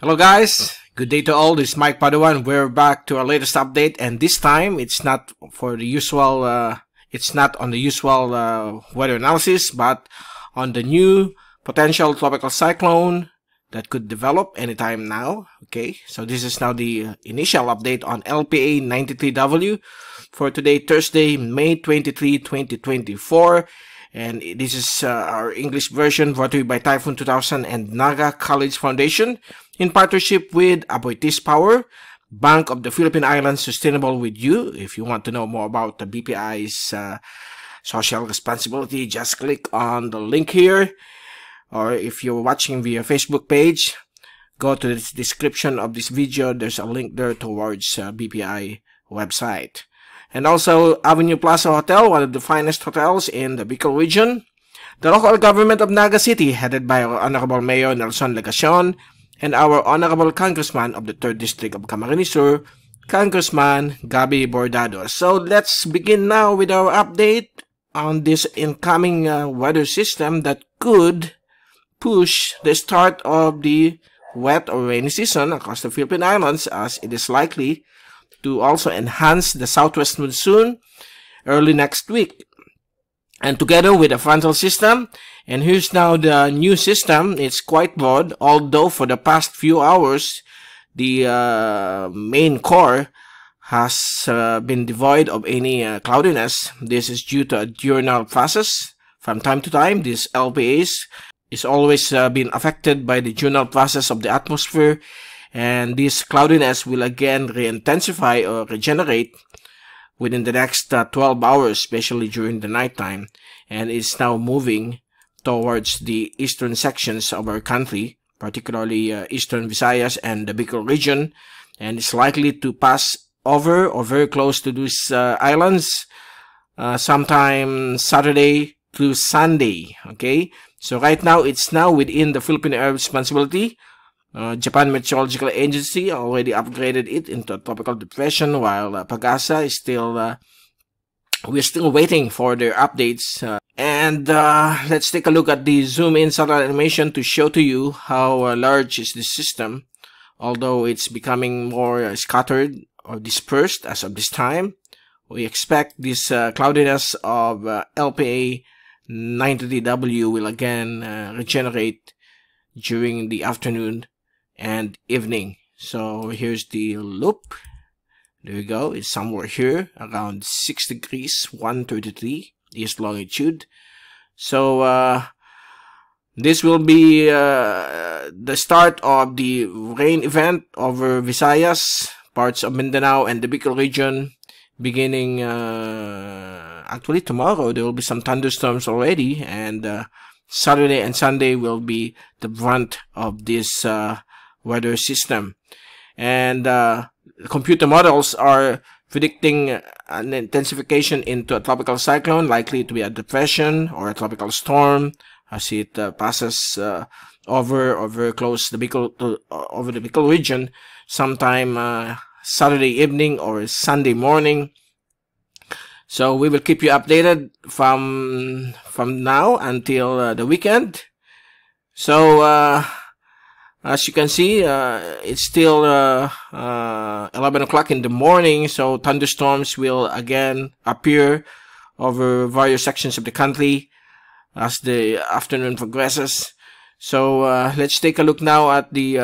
Hello guys, good day to all. This is Mike Padua and we're back to our latest update, and this time it's not on the usual weather analysis, but on the new potential tropical cyclone that could develop anytime now. Okay, so this is now the initial update on LPA 93W for today, Thursday, May 23, 2024. And this is our English version brought to you by Typhoon 2000 and Naga College Foundation in partnership with Aboitiz Power, Bank of the Philippine Islands, Sustainable With You. If you want to know more about the BPI's social responsibility, just click on the link here. Or if you're watching via Facebook page, go to the description of this video. There's a link there towards BPI website. And also, Avenue Plaza Hotel, one of the finest hotels in the Bicol region. The local government of Naga City, headed by our Honorable Mayor Nelson Legacion, and our Honorable Congressman of the 3rd District of Camarines Sur, Congressman Gaby Bordado. So, let's begin now with our update on this incoming weather system that could push the start of the wet or rainy season across the Philippine Islands, as it is likely to also enhance the southwest monsoon early next week. And together with the frontal system, and here's now the new system, it's quite broad, although for the past few hours, the main core has been devoid of any cloudiness. This is due to a diurnal process. From time to time, this LPA is always being affected by the diurnal process of the atmosphere, and this cloudiness will again re-intensify or regenerate within the next 12 hours, especially during the nighttime, and is now moving towards the eastern sections of our country, particularly eastern Visayas and the Bicol region, and is likely to pass over or very close to these islands sometime Saturday through Sunday. Okay, so right now it's now within the Philippine Air Responsibility. Japan Meteorological Agency already upgraded it into a tropical depression, while PAGASA is still, we're still waiting for their updates. Let's take a look at the zoom-in satellite animation to show to you how large is this system, although it's becoming more scattered or dispersed as of this time. We expect this cloudiness of LPA 93W will again regenerate during the afternoon and evening. So here's the loop. There you go. It's somewhere here around 6 degrees 133 east longitude. So this will be the start of the rain event over Visayas, parts of Mindanao and the Bicol region, beginning actually tomorrow. There will be some thunderstorms already, and Saturday and Sunday will be the brunt of this weather system. And computer models are predicting an intensification into a tropical cyclone, likely to be a depression or a tropical storm, as it passes over or very close to the Bicol, over the Bicol region sometime Saturday evening or Sunday morning. So we will keep you updated from now until the weekend. So as you can see, it's still 11 o'clock in the morning, so thunderstorms will again appear over various sections of the country as the afternoon progresses. So let's take a look now at the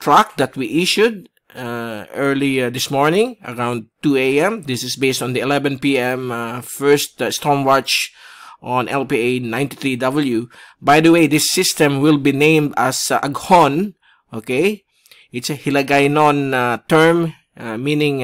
track that we issued early this morning around 2 a.m. This is based on the 11 p.m. first storm watch on LPA 93W. By the way, this system will be named as Aghon. Okay, it's a Hiligaynon term, meaning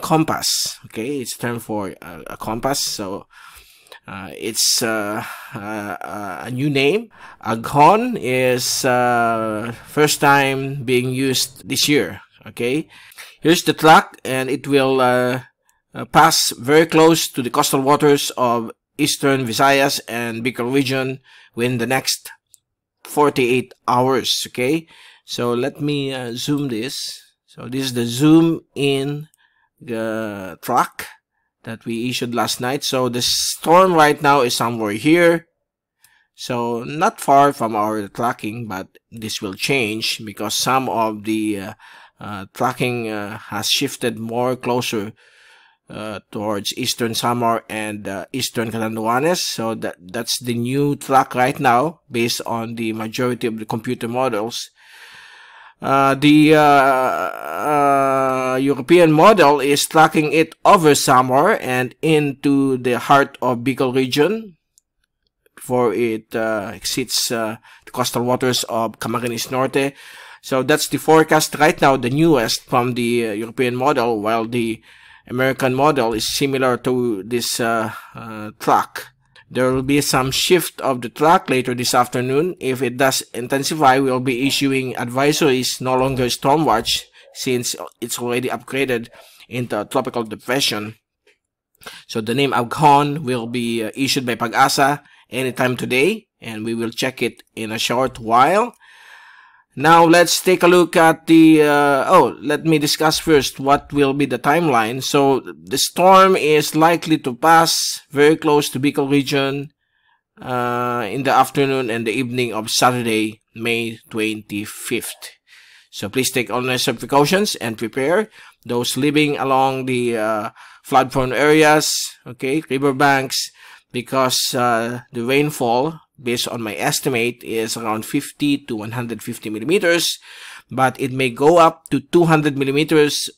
compass. Okay, it's a term for a compass. So it's a new name. Aghon is first time being used this year. Okay, here's the track, and it will pass very close to the coastal waters of eastern Visayas and Bicol region within the next 48 hours. Okay, so let me zoom this. So this is the zoom in the track that we issued last night. So the storm right now is somewhere here. So not far from our tracking, but this will change because some of the tracking has shifted more closer towards Eastern Samar and Eastern Catanduanes. So that's the new track right now based on the majority of the computer models. The European model is tracking it over Samar and into the heart of Bicol region before it exceeds the coastal waters of Camarines Norte. So that's the forecast right now, the newest from the European model, while the American model is similar to this track. There will be some shift of the track later this afternoon. If it does intensify, we'll be issuing advisories, no longer storm watch, since it's already upgraded into a tropical depression. So the name Aghon will be issued by PAGASA anytime today, and we will check it in a short while. Now let's take a look at the, let me discuss first what will be the timeline. So the storm is likely to pass very close to Bicol region in the afternoon and the evening of Saturday, May 25th. So please take all necessary precautions and prepare. Those living along the flood-prone areas, okay, riverbanks, because the rainfall, based on my estimate, is around 50 to 150 millimeters, but it may go up to 200 millimeters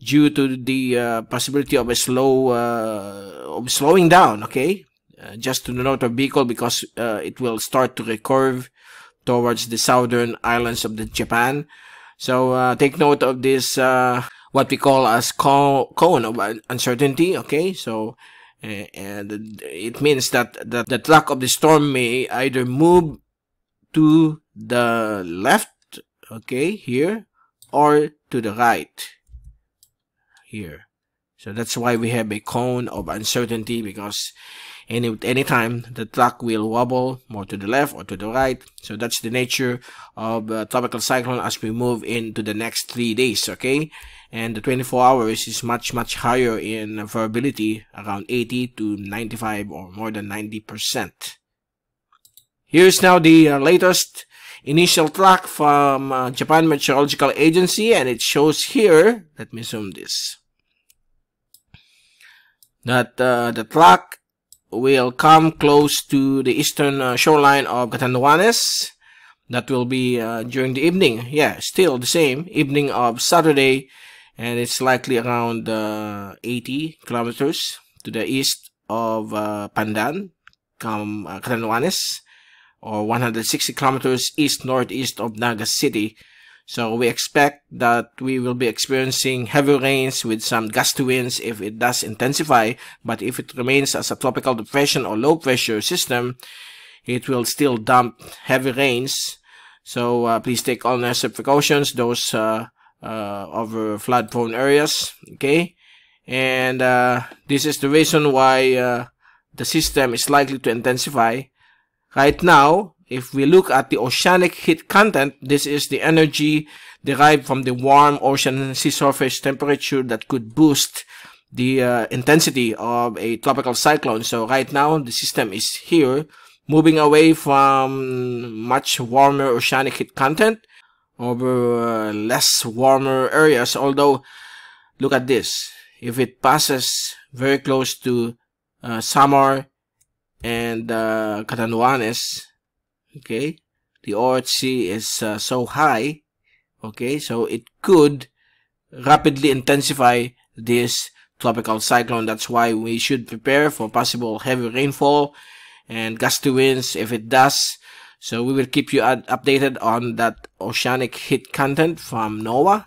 due to the possibility of a slowing down, okay, just to the north of Bicol, because it will start to recurve towards the southern islands of the Japan. So take note of this, what we call as cone of uncertainty, okay. So and it means that the track of the storm may either move to the left, okay, here, or to the right, here. So that's why we have a cone of uncertainty, because any time the track will wobble more to the left or to the right. So that's the nature of tropical cyclone as we move into the next 3 days, okay? And the 24 hours is much higher in variability, around 80 to 95 or more than 90%. Here's now the latest initial track from Japan Meteorological Agency, and it shows here, let me zoom this, that the track will come close to the eastern shoreline of Catanduanes. That will be during the evening. Yeah, still the same, evening of Saturday, and it's likely around 80 kilometers to the east of Pandan, Catanduanes, or 160 kilometers east-northeast of Naga City. So we expect that we will be experiencing heavy rains with some gusty winds if it does intensify, but if it remains as a tropical depression or low pressure system, it will still dump heavy rains. So please take all necessary precautions, those over flood prone areas, okay? And this is the reason why the system is likely to intensify. Right now, if we look at the oceanic heat content, this is the energy derived from the warm ocean sea surface temperature that could boost the intensity of a tropical cyclone. So right now, the system is here, moving away from much warmer oceanic heat content over less warmer areas. Although, look at this. If it passes very close to Samar and Catanduanes, okay, the OHC is so high, okay, so it could rapidly intensify this tropical cyclone. That's why we should prepare for possible heavy rainfall and gusty winds if it does. So we will keep you updated on that oceanic heat content from NOAA.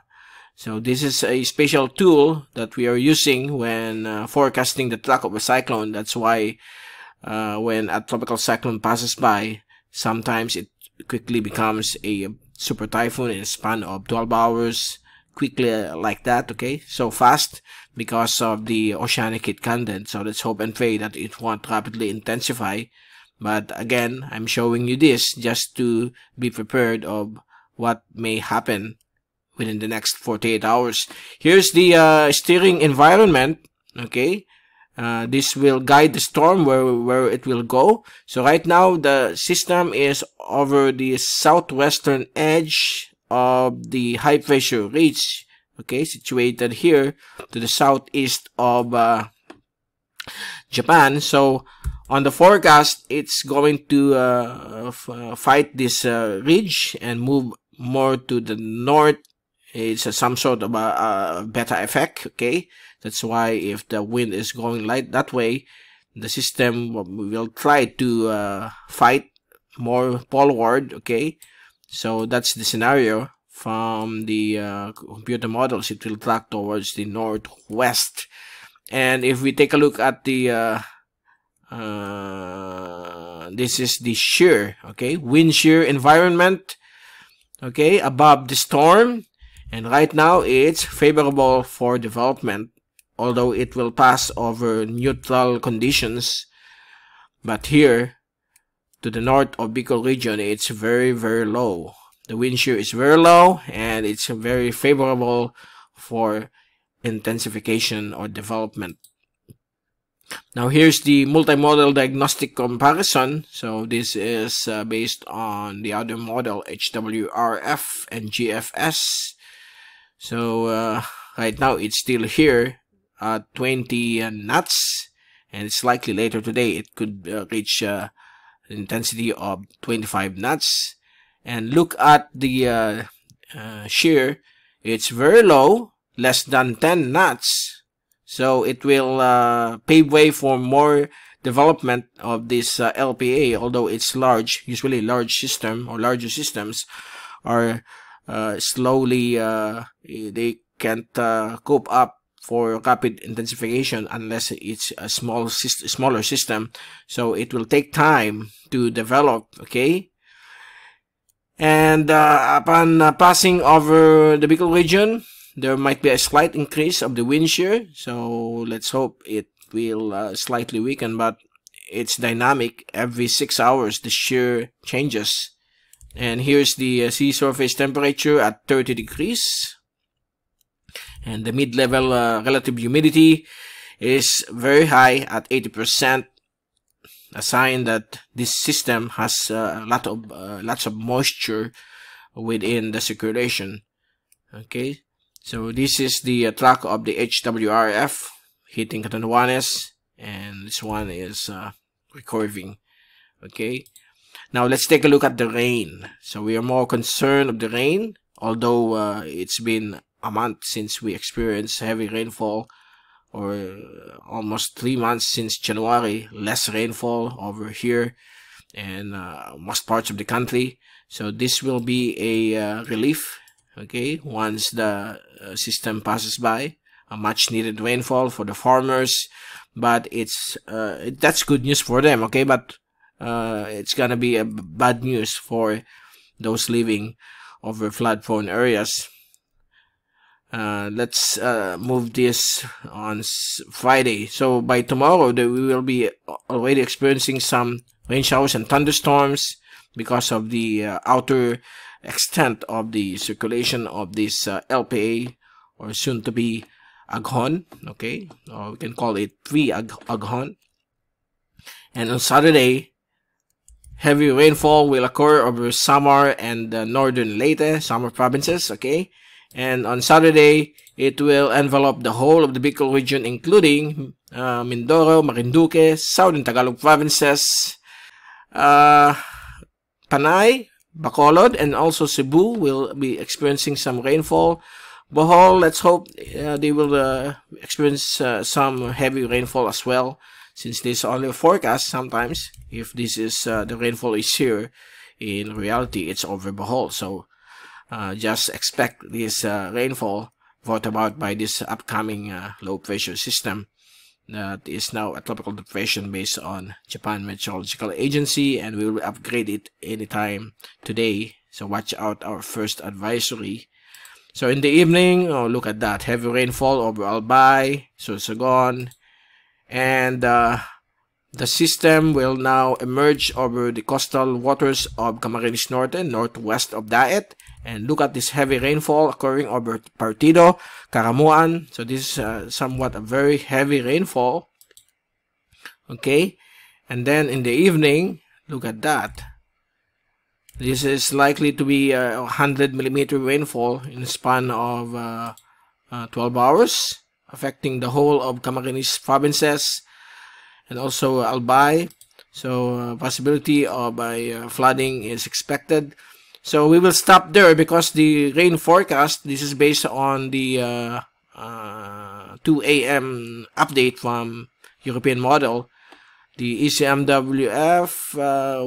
So this is a special tool that we are using when forecasting the track of a cyclone. That's why when a tropical cyclone passes by, sometimes it quickly becomes a super typhoon in a span of 12 hours, quickly like that, okay? So fast because of the oceanic heat content. So let's hope and pray that it won't rapidly intensify. But again, I'm showing you this just to be prepared of what may happen within the next 48 hours. Here's the steering environment, okay? This will guide the storm where it will go. So right now the system is over the southwestern edge of the high pressure ridge, okay, situated here to the southeast of Japan. So on the forecast, it's going to fight this ridge and move more to the north. It's some sort of a beta effect, okay? That's why if the wind is going light that way, the system will try to fight more poleward, okay? So that's the scenario from the computer models. It will track towards the northwest. And if we take a look at the this is the shear, okay, wind shear environment, okay, above the storm. And right now it's favorable for development, although it will pass over neutral conditions. But here to the north of Bicol region, it's very low. The wind shear is very low, and it's very favorable for intensification or development. Now here's the multimodal diagnostic comparison. So this is based on the other model, HWRF and GFS. So right now it's still here at 20 knots, and it's likely later today it could reach intensity of 25 knots. And look at the shear. It's very low, less than 10 knots. So it will pave way for more development of this LPA, although it's large. Usually large system or larger systems are slowly, they can't cope up for rapid intensification unless it's a smaller system. So it will take time to develop, okay? And upon passing over the Bicol region, there might be a slight increase of the wind shear. So let's hope it will slightly weaken, but it's dynamic. Every 6 hours, the shear changes. And here's the sea surface temperature at 30 degrees. And the mid-level relative humidity is very high at 80%, a sign that this system has lots of moisture within the circulation. Okay, so this is the track of the HWRF hitting Catanduanes, and this one is recurving. Okay. Now let's take a look at the rain. So we are more concerned of the rain, although it's been a month since we experienced heavy rainfall, or almost 3 months since January, less rainfall over here and most parts of the country. So this will be a relief, okay, once the system passes by, a much needed rainfall for the farmers. But it's that's good news for them, okay, but it's gonna be a bad news for those living over flood-prone areas. Let's move this on Friday. So by tomorrow, we will be already experiencing some rain showers and thunderstorms because of the outer extent of the circulation of this LPA, or soon to be aghon, okay, or we can call it pre-aghon. And on Saturday, heavy rainfall will occur over Samar and northern Leyte, Samar provinces, okay? And on Saturday, it will envelop the whole of the Bicol region, including Mindoro, Marinduque, southern Tagalog provinces, Panay, Bacolod, and also Cebu will be experiencing some rainfall. Bohol, let's hope they will experience some heavy rainfall as well. Since this is only a forecast, sometimes if this is the rainfall is here, in reality it's over Bohol. So just expect this rainfall brought about by this upcoming low pressure system that is now a tropical depression based on Japan Meteorological Agency, and we will upgrade it anytime today. So watch out our first advisory. So in the evening, oh, look at that, heavy rainfall over Albay, Sorsogon. And the system will now emerge over the coastal waters of Camarines Norte, northwest of Daet. And look at this heavy rainfall occurring over Partido, Caramuan. So this is somewhat a very heavy rainfall. Okay, and then in the evening, look at that. This is likely to be a 100mm rainfall in the span of 12 hours, affecting the whole of Camarines provinces and also Albay. So possibility of flooding is expected. So we will stop there because the rain forecast, this is based on the 2 a.m. update from European model. The ECMWF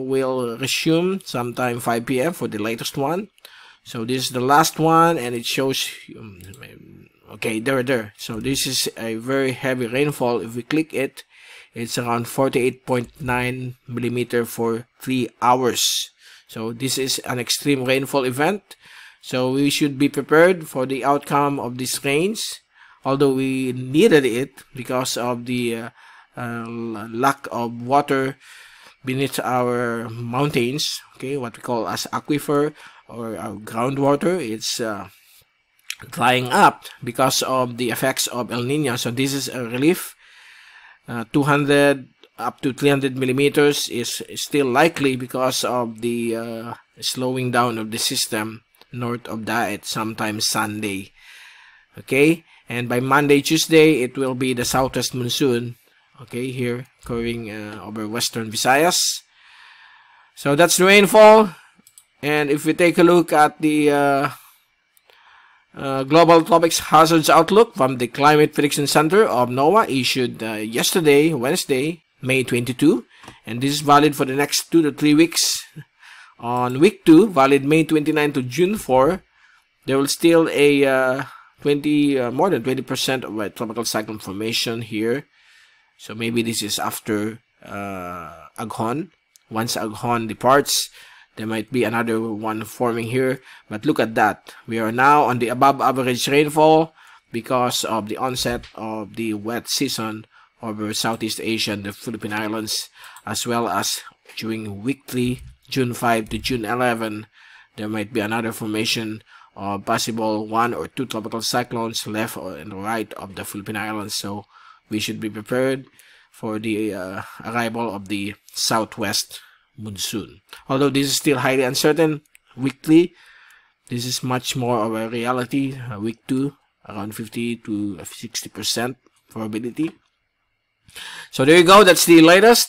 will resume sometime 5 p.m. for the latest one. So this is the last one, and it shows, okay, there. So this is a very heavy rainfall. If we click it, it's around 48.9mm for 3 hours. So this is an extreme rainfall event. So we should be prepared for the outcome of these rains. Although we needed it because of the lack of water beneath our mountains, okay, what we call as aquifer or our groundwater, it's drying up because of the effects of El Nino. So this is a relief. 200 up to 300mm is still likely because of the slowing down of the system north of Daet sometime Sunday. Okay, and by Monday, Tuesday, it will be the southwest monsoon, okay, here occurring over western Visayas. So that's the rainfall. And if we take a look at the Global Tropics Hazards Outlook from the Climate Prediction Center of NOAA, issued yesterday, Wednesday, May 22, and this is valid for the next 2 to 3 weeks. On week 2, valid May 29 to June 4, there will still a more than 20% of a tropical cyclone formation here. So maybe this is after Aghon. Once Aghon departs, there might be another one forming here. But look at that. We are now on the above average rainfall because of the onset of the wet season over Southeast Asia and the Philippine Islands, as well as during week 3, June 5 to June 11, there might be another formation of possible 1 or 2 tropical cyclones left or in the right of the Philippine Islands. So we should be prepared for the arrival of the southwest monsoon. Although this is still highly uncertain, week 3, this is much more of a reality. Week 2, around 50 to 60% probability. So there you go. That's the latest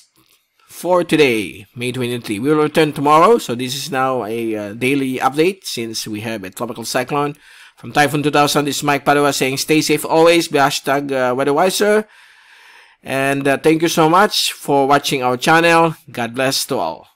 for today, May 23. We will return tomorrow. So this is now a daily update since we have a tropical cyclone. From Typhoon 2000, this is Mike Padua saying stay safe always. Be hashtag WeatherWiser. And thank you so much for watching our channel. God bless to all.